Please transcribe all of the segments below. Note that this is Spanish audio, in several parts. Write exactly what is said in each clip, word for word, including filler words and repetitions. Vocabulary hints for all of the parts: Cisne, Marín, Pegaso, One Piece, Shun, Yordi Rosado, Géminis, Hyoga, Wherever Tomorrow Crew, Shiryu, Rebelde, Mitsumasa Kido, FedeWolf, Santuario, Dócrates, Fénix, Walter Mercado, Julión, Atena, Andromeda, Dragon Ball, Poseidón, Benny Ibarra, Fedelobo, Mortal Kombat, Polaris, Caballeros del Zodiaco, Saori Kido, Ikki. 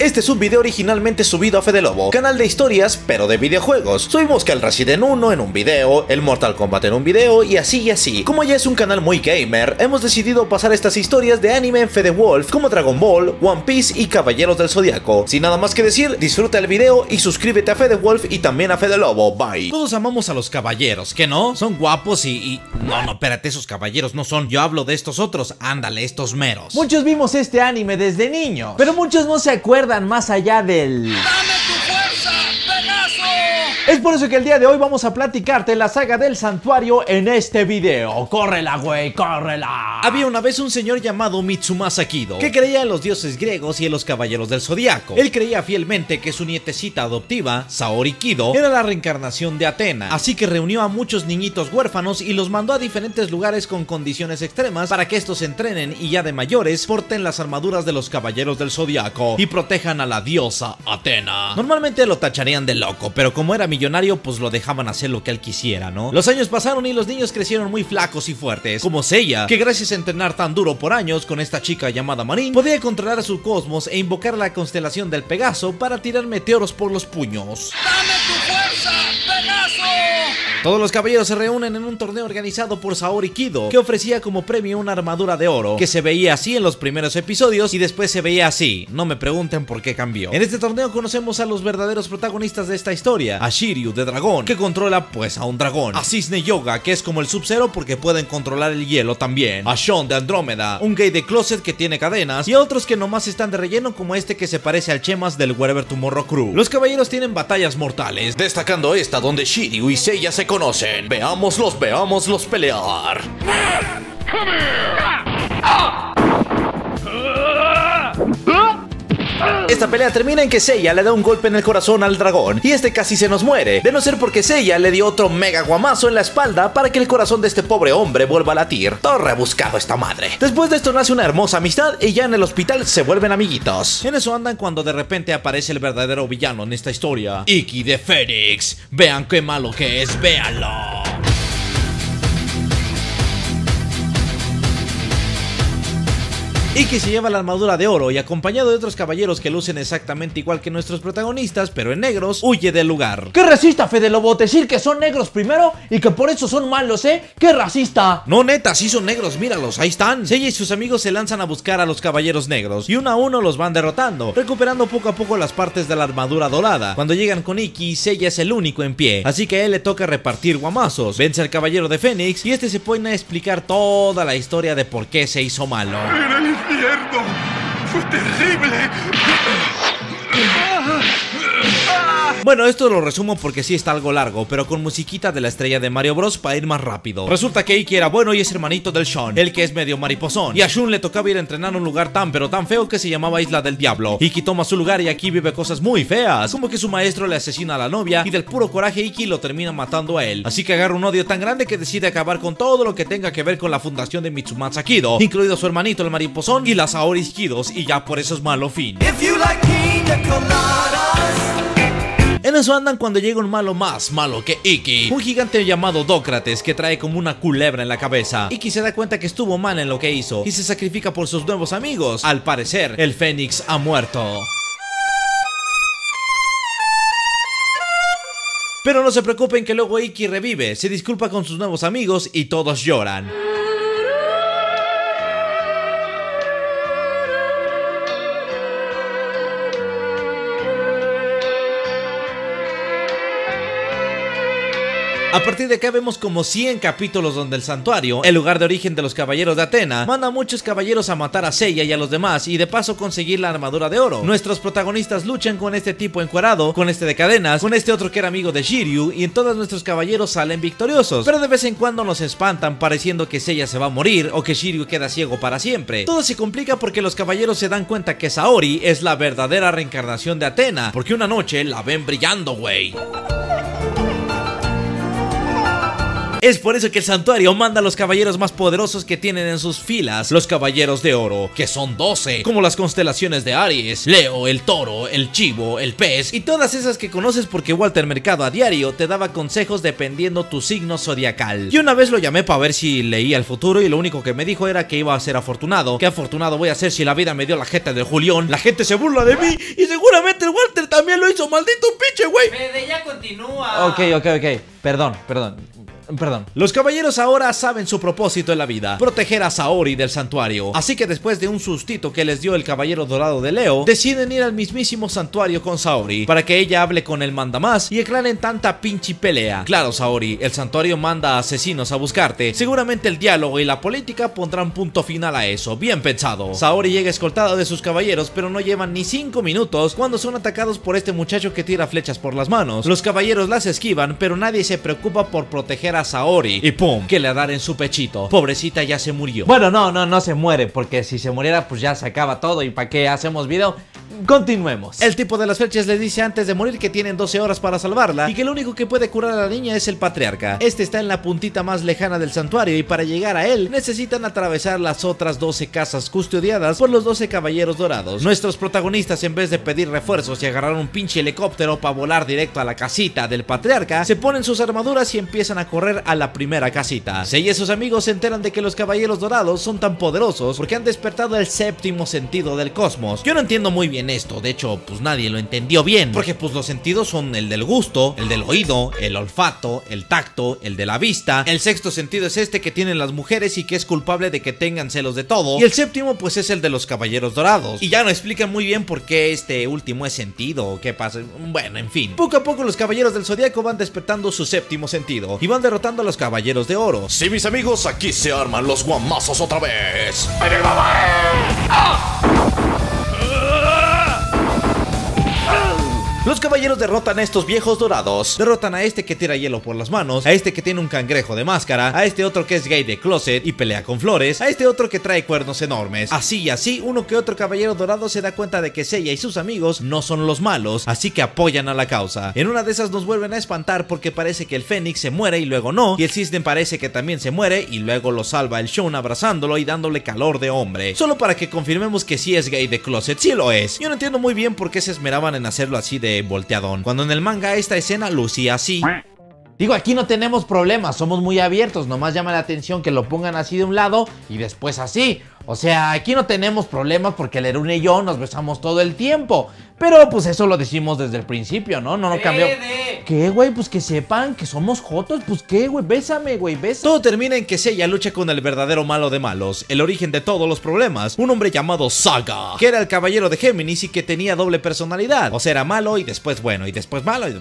Este es un video originalmente subido a Fedelobo, canal de historias pero de videojuegos. Subimos Kal'Racid en uno en un video, el Mortal Kombat en un video y así y así. Como ya es un canal muy gamer, hemos decidido pasar estas historias de anime en FedeWolf como Dragon Ball, One Piece y Caballeros del Zodiaco. Sin nada más que decir, disfruta el video y suscríbete a FedeWolf y también a Fedelobo, bye. Todos amamos a los caballeros, ¿qué no? Son guapos y... y... No, no, espérate, esos caballeros no son, yo hablo de estos otros, ándale, estos meros. Muchos vimos este anime desde niños, pero muchos no se acuerdan más allá del... ¡Dame tu fuerza, Pegaso! Es por eso que el día de hoy vamos a platicarte la saga del santuario en este video. ¡Córrela, güey! ¡Córrela! Había una vez un señor llamado Mitsumasa Kido, que creía en los dioses griegos y en los caballeros del zodiaco. Él creía fielmente que su nietecita adoptiva, Saori Kido, era la reencarnación de Atena. Así que reunió a muchos niñitos huérfanos y los mandó a diferentes lugares con condiciones extremas para que estos se entrenen y ya de mayores porten las armaduras de los caballeros del zodiaco y protejan a la diosa Atena. Normalmente lo tacharían de loco, pero como era mi millonario, pues lo dejaban hacer lo que él quisiera, ¿no? Los años pasaron y los niños crecieron muy flacos y fuertes, como Seiya, que gracias a entrenar tan duro por años con esta chica llamada Marín, podía controlar a su cosmos e invocar la constelación del Pegaso para tirar meteoros por los puños. ¡Dame tu fuerza, Pegaso! Todos los caballeros se reúnen en un torneo organizado por Saori Kido, que ofrecía como premio una armadura de oro, que se veía así en los primeros episodios y después se veía así. No me pregunten por qué cambió. En este torneo conocemos a los verdaderos protagonistas de esta historia, a Shiryu de dragón, que controla pues a un dragón, a Cisne Hyoga, que es como el Sub-Zero porque pueden controlar el hielo también, a Shun de Andrómeda, un gay de closet que tiene cadenas, y a otros que nomás están de relleno como este que se parece al Chemas del Wherever Tomorrow Crew. Los caballeros tienen batallas mortales, destacando esta donde Shiryu y Seiya se conocen. Veámoslos, veámoslos pelear. Man, come here. Ah, ah. Ah. Esta pelea termina en que Seiya le da un golpe en el corazón al dragón y este casi se nos muere, de no ser porque Seiya le dio otro mega guamazo en la espalda para que el corazón de este pobre hombre vuelva a latir. Todo rebuscado esta madre. Después de esto nace una hermosa amistad y ya en el hospital se vuelven amiguitos. En eso andan cuando de repente aparece el verdadero villano en esta historia, Ikki de Fénix. Vean qué malo que es, véanlo. Ikki se lleva la armadura de oro y acompañado de otros caballeros que lucen exactamente igual que nuestros protagonistas, pero en negros, huye del lugar. ¡Qué racista, Fedelobo! Decir que son negros primero y que por eso son malos, ¿eh? ¡Qué racista! No, neta, sí son negros, míralos, ahí están. Seiya y sus amigos se lanzan a buscar a los caballeros negros y uno a uno los van derrotando, recuperando poco a poco las partes de la armadura dorada. Cuando llegan con Ikki, Seiya es el único en pie, así que a él le toca repartir guamazos. Vence al caballero de Fénix y este se pone a explicar toda la historia de por qué se hizo malo. ¡Mierda! ¡Fue terrible! Bueno, esto lo resumo porque sí está algo largo, pero con musiquita de la estrella de Mario Bros para ir más rápido. Resulta que Ikki era bueno y es hermanito del Shun, el que es medio mariposón, y a Shun le tocaba ir a entrenar a un lugar tan pero tan feo que se llamaba Isla del Diablo. Ikki toma su lugar y aquí vive cosas muy feas, como que su maestro le asesina a la novia y del puro coraje Ikki lo termina matando a él. Así que agarra un odio tan grande que decide acabar con todo lo que tenga que ver con la fundación de Mitsumasa Kido, incluido su hermanito el mariposón y las Saori Kidos, y ya por eso es malo fin. En eso andan cuando llega un malo más malo que Ikki, un gigante llamado Dócrates que trae como una culebra en la cabeza. Ikki se da cuenta que estuvo mal en lo que hizo y se sacrifica por sus nuevos amigos. Al parecer, el Fénix ha muerto. Pero no se preocupen que luego Ikki revive, se disculpa con sus nuevos amigos y todos lloran. A partir de acá vemos como cien capítulos donde el santuario, el lugar de origen de los caballeros de Atena, manda a muchos caballeros a matar a Seiya y a los demás y de paso conseguir la armadura de oro. Nuestros protagonistas luchan con este tipo encuerado, con este de cadenas, con este otro que era amigo de Shiryu y en todos nuestros caballeros salen victoriosos, pero de vez en cuando nos espantan pareciendo que Seiya se va a morir o que Shiryu queda ciego para siempre. Todo se complica porque los caballeros se dan cuenta que Saori es la verdadera reencarnación de Atena, porque una noche la ven brillando, güey. Es por eso que el santuario manda a los caballeros más poderosos que tienen en sus filas, los caballeros de oro, que son doce, como las constelaciones de Aries, Leo, el toro, el chivo, el pez y todas esas que conoces porque Walter Mercado a diario te daba consejos dependiendo tu signo zodiacal. Y una vez lo llamé para ver si leía el futuro y lo único que me dijo era que iba a ser afortunado. ¿Qué afortunado voy a ser si la vida me dio la jeta de Julión? La gente se burla de mí y seguramente el Walter también lo hizo, maldito pinche güey. Fede, ya continúa. Ok, ok, ok, perdón, perdón. Perdón. Los caballeros ahora saben su propósito en la vida: proteger a Saori del santuario. Así que después de un sustito que les dio el caballero dorado de Leo, deciden ir al mismísimo santuario con Saori para que ella hable con el mandamás y aclaren tanta pinche pelea. Claro, Saori, el santuario manda a asesinos a buscarte. Seguramente el diálogo y la política pondrán punto final a eso. Bien pensado. Saori llega escoltada de sus caballeros, pero no llevan ni cinco minutos cuando son atacados por este muchacho que tira flechas por las manos. Los caballeros las esquivan, pero nadie se preocupa por proteger a A Saori y pum, que le dan en su pechito. Pobrecita, ya se murió. Bueno, no, no, no se muere, porque si se muriera pues ya se acaba todo y para qué hacemos video. Continuemos. El tipo de las flechas les dice antes de morir que tienen doce horas para salvarla y que lo único que puede curar a la niña es el patriarca. Este está en la puntita más lejana del santuario y para llegar a él necesitan atravesar las otras doce casas custodiadas por los doce caballeros dorados. Nuestros protagonistas, en vez de pedir refuerzos y agarrar un pinche helicóptero para volar directo a la casita del patriarca, se ponen sus armaduras y empiezan a correr a la primera casita. Seiya y sus amigos se enteran de que los caballeros dorados son tan poderosos porque han despertado el séptimo sentido del cosmos. Yo no entiendo muy bien en esto, de hecho pues nadie lo entendió bien, porque pues los sentidos son el del gusto, el del oído, el olfato, el tacto, el de la vista. El sexto sentido es este que tienen las mujeres y que es culpable de que tengan celos de todo, y el séptimo pues es el de los caballeros dorados, y ya no explican muy bien por qué este último es sentido o qué pasa. Bueno, en fin, poco a poco los caballeros del zodiaco van despertando su séptimo sentido y van derrotando a los caballeros de oro. Sí, mis amigos, aquí se arman los guamazos otra vez. Los caballeros derrotan a estos viejos dorados. Derrotan a este que tira hielo por las manos, a este que tiene un cangrejo de máscara, a este otro que es gay de closet y pelea con flores, a este otro que trae cuernos enormes. Así y así, uno que otro caballero dorado se da cuenta de que Seiya y sus amigos no son los malos, así que apoyan a la causa. En una de esas nos vuelven a espantar porque parece que el Fénix se muere y luego no, y el Cisne parece que también se muere y luego lo salva el Shun abrazándolo y dándole calor de hombre. Solo para que confirmemos que sí es gay de closet, sí lo es. Yo no entiendo muy bien por qué se esmeraban en hacerlo así de volteadón, cuando en el manga esta escena lucía así. Digo, aquí no tenemos problemas, somos muy abiertos, nomás llama la atención que lo pongan así de un lado y después así. O sea, aquí no tenemos problemas porque el Erune y yo nos besamos todo el tiempo. Pero pues eso lo decimos desde el principio, ¿no? No, no cambió. ¿Qué, güey? Pues que sepan que somos jotos. Pues qué, güey, bésame, güey, bésame. Todo termina en que Seiya lucha con el verdadero malo de malos, el origen de todos los problemas, un hombre llamado Saga, que era el caballero de Géminis y que tenía doble personalidad. O sea, era malo y después bueno y después malo y...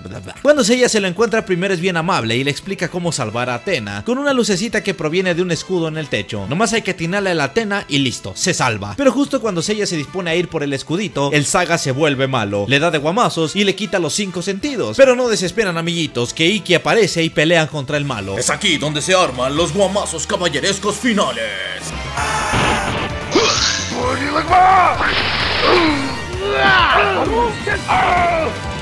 Cuando Seiya se lo encuentra, primero es bien amable y le explica cómo salvar a Atena con una lucecita que proviene de un escudo en el techo. Nomás hay que atinarle a la Atena y listo, se salva. Pero justo cuando Seiya se dispone a ir por el escudito, el Saga se vuelve malo, le da de guamazos y le quita los cinco sentidos. Pero no desesperan, amiguitos, que Ikki aparece y pelean contra el malo. Es aquí donde se arman los guamazos caballerescos finales.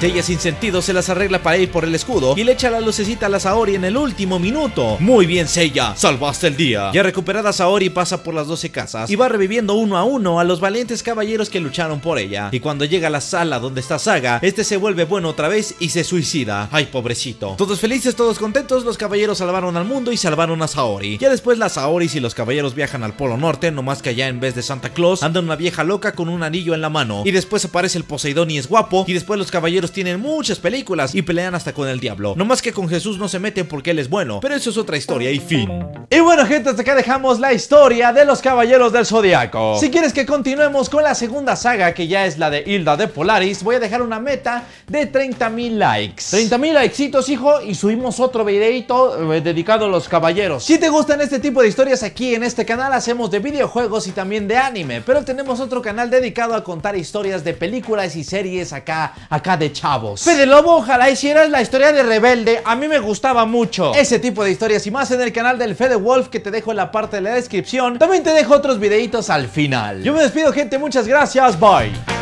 Seiya sin sentido se las arregla para ir por el escudo y le echa la lucecita a la Saori en el último minuto. Muy bien, Seiya, salvaste el día. Ya recuperada, Saori pasa por las doce casas y va reviviendo uno a uno a los valientes caballeros que lucharon por ella. Y cuando llega a la sala donde está Saga, este se vuelve bueno otra vez y se suicida. Ay, pobrecito. Todos felices, todos contentos, los caballeros salvaron al mundo y salvaron a Saori. Ya después las Saoris y los caballeros viajan al polo norte, nomás que allá en vez de Santa Claus anda una vieja loca con un anillo en la mano. Y después aparece el Poseidón y es guapo, y después los caballeros tienen muchas películas y pelean hasta con el diablo. Nomás que con Jesús no se meten porque él es bueno, pero eso es otra historia y fin. Y bueno, gente, hasta acá dejamos la historia de los caballeros del zodiaco. Si quieres que continuemos con la segunda saga, que ya es la de Hilda de Polaris, voy a dejar una meta de treinta mil likes. treinta mil likesitos, hijo, y subimos otro videito eh, dedicado a los caballeros. Si te gustan este tipo de historias, aquí en este canal hacemos de videojuegos y también de anime, pero tenemos otro canal dedicado a contar historias de películas y series acá, acá de chavos. Fedelobo, ojalá hicieras la historia de Rebelde, a mí me gustaba mucho. Ese tipo de historias y más en el canal del FedeWolf, que te dejo en la parte de la descripción. También te dejo otros videitos al final. Yo me despido, gente, muchas gracias, bye.